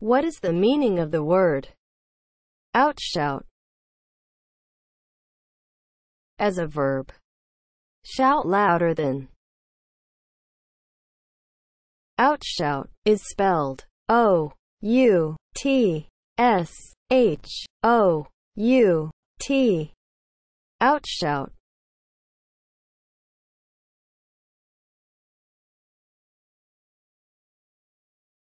What is the meaning of the word outshout? As a verb, shout louder than. Outshout is spelled O-U-T-S-H-O-U-T. Outshout